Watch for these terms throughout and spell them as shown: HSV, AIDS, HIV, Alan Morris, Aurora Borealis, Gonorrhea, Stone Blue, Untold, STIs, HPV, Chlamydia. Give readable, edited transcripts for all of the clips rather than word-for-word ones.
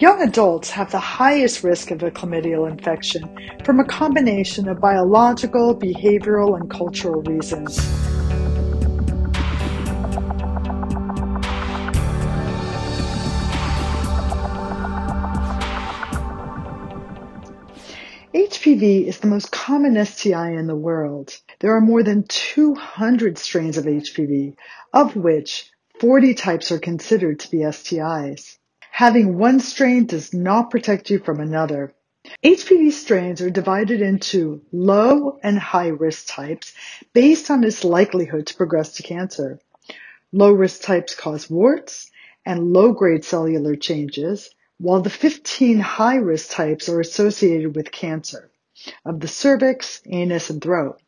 Young adults have the highest risk of a chlamydial infection from a combination of biological, behavioral, and cultural reasons. HPV is the most common STI in the world. There are more than 200 strains of HPV, of which 40 types are considered to be STIs. Having one strain does not protect you from another. HPV strains are divided into low and high risk types based on its likelihood to progress to cancer. Low risk types cause warts and low-grade cellular changes, while the 15 high risk types are associated with cancer of the cervix, anus, and throat.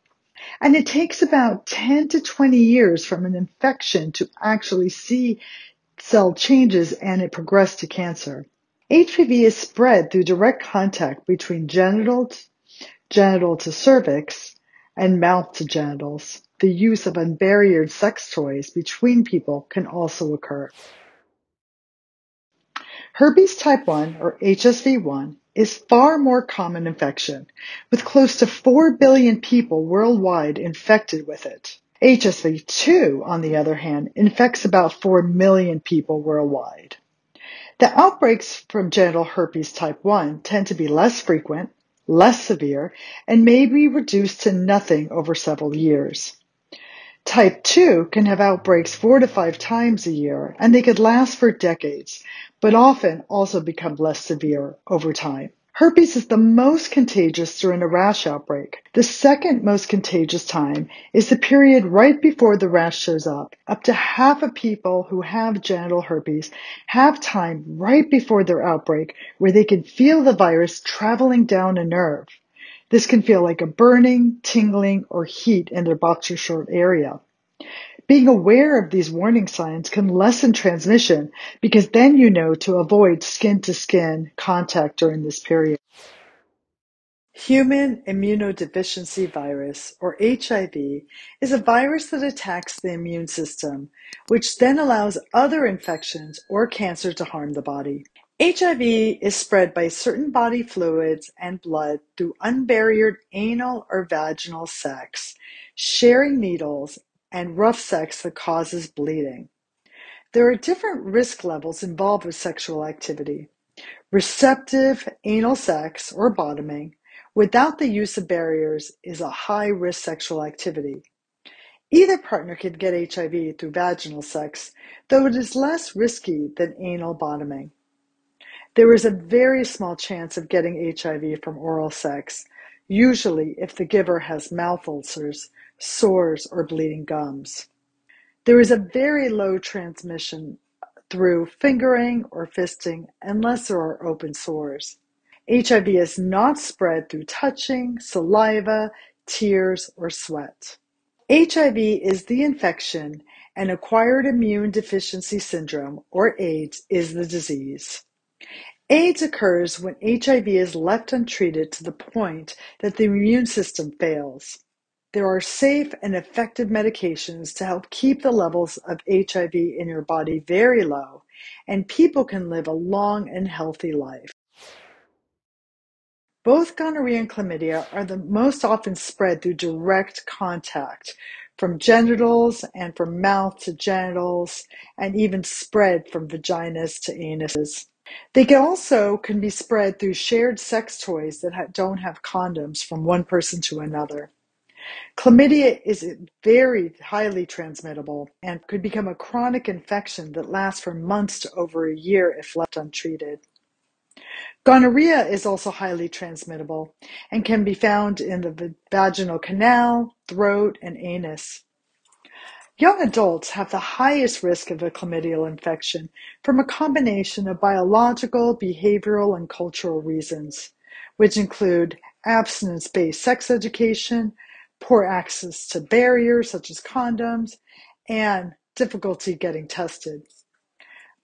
And it takes about 10 to 20 years from an infection to actually see cell changes and it progressed to cancer. HPV is spread through direct contact between genital to cervix, and mouth to genitals. The use of unbarriered sex toys between people can also occur. Herpes type 1, or HSV1, is far more common infection, with close to 4 billion people worldwide infected with it. HSV-2, on the other hand, infects about 4 million people worldwide. The outbreaks from genital herpes type 1 tend to be less frequent, less severe, and may be reduced to nothing over several years. Type 2 can have outbreaks 4 to 5 times a year, and they could last for decades, but often also become less severe over time. Herpes is the most contagious during a rash outbreak. The second most contagious time is the period right before the rash shows up. Up to half of people who have genital herpes have time right before their outbreak where they can feel the virus traveling down a nerve. This can feel like a burning, tingling, or heat in their boxer short area. Being aware of these warning signs can lessen transmission because then you know to avoid skin-to-skin contact during this period. Human immunodeficiency virus, or HIV, is a virus that attacks the immune system, which then allows other infections or cancer to harm the body. HIV is spread by certain body fluids and blood through unbarriered anal or vaginal sex, sharing needles, and rough sex that causes bleeding. There are different risk levels involved with sexual activity. Receptive anal sex, or bottoming, without the use of barriers is a high-risk sexual activity. Either partner can get HIV through vaginal sex, though it is less risky than anal bottoming. There is a very small chance of getting HIV from oral sex, usually if the giver has mouth ulcers, sores, or bleeding gums. There is a very low transmission through fingering or fisting unless there are open sores. HIV is not spread through touching, saliva, tears, or sweat. HIV is the infection, and acquired immune deficiency syndrome, or AIDS, is the disease. AIDS occurs when HIV is left untreated to the point that the immune system fails. There are safe and effective medications to help keep the levels of HIV in your body very low, and people can live a long and healthy life. Both gonorrhea and chlamydia are the most often spread through direct contact, from genitals and from mouth to genitals, and even spread from vaginas to anuses. They can also be spread through shared sex toys that don't have condoms from one person to another. Chlamydia is very highly transmittable and could become a chronic infection that lasts for months to over a year if left untreated. Gonorrhea is also highly transmittable and can be found in the vaginal canal, throat, and anus. Young adults have the highest risk of a chlamydial infection from a combination of biological, behavioral, and cultural reasons, which include abstinence-based sex education, poor access to barriers such as condoms, and difficulty getting tested.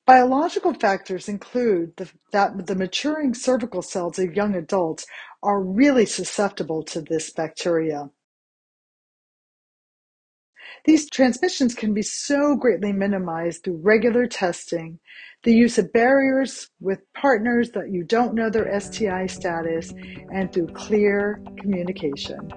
Biological factors include that the maturing cervical cells of young adults are really susceptible to this bacteria. These transmissions can be so greatly minimized through regular testing, the use of barriers with partners that you don't know their STI status, and through clear communication.